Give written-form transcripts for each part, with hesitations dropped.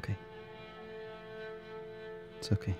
okay. It's okay.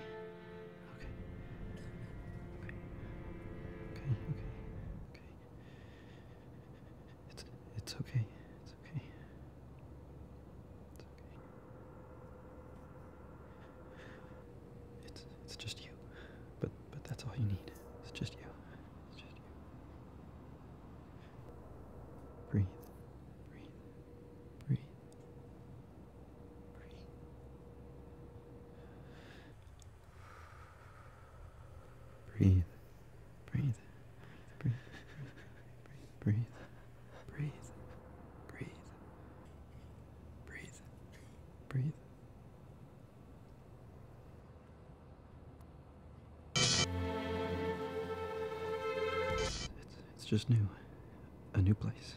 Just new. A new place.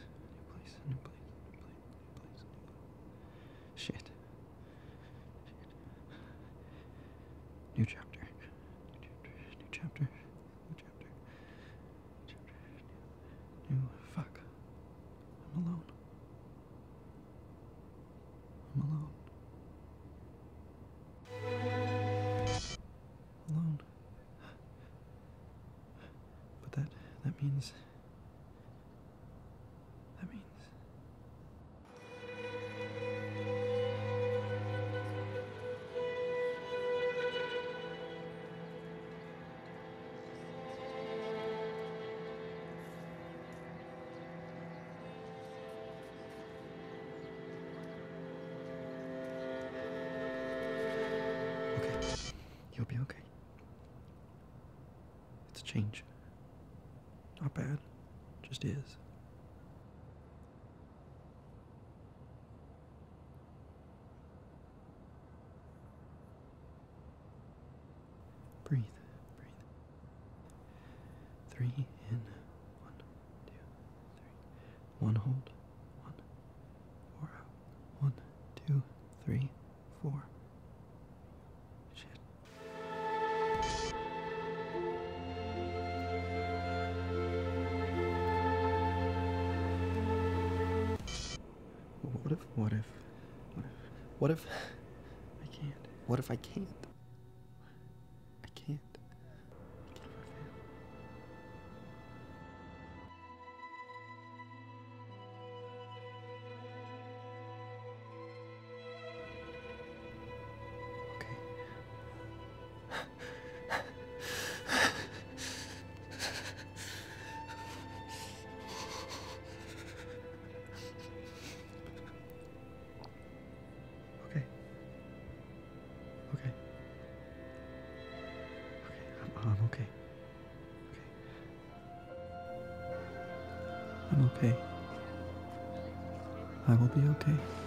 A new place. Shit. New chapter. New fuck. I'm alone. Alone. But that means... You'll be okay. It's a change. Not bad. Just is. Breathe. Three in. 1, 2, 3. One hold. 1, 4 out. 1, 2, 3, 4. What if I can't? What if I can't? I'm okay. I will be okay.